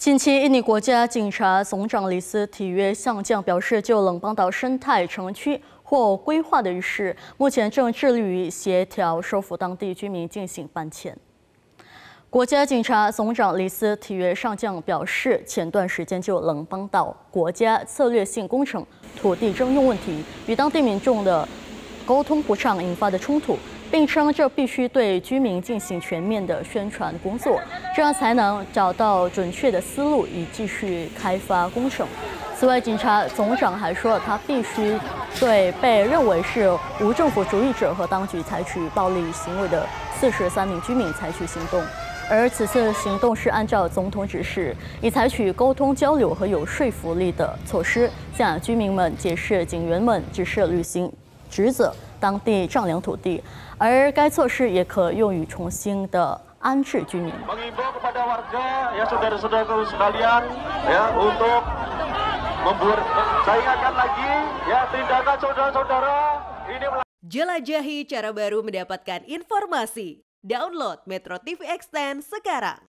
近期，印尼国家警察总长里斯体约上将表示，就冷邦岛生态城区或规划的一事，目前正致力于协调说服当地居民进行搬迁。 国家警察总长里斯体约上将表示，前段时间就冷邦岛国家策略性工程土地征用问题与当地民众的沟通不畅引发的冲突，并称这必须对居民进行全面的宣传工作，这样才能找到准确的思路以继续开发工程。此外，警察总长还说，他必须对被认为是无政府主义者和当局采取暴力行为的43名居民采取行动。 而此次行动是按照总统指示，以采取沟通交流和有说服力的措施，向居民们解释警员们只是履行职责，当地丈量土地。而该措施也可用于重新的安置居民。 Jelajahi cara baru mendapatkan informasi. Download Metro TV Extend sekarang.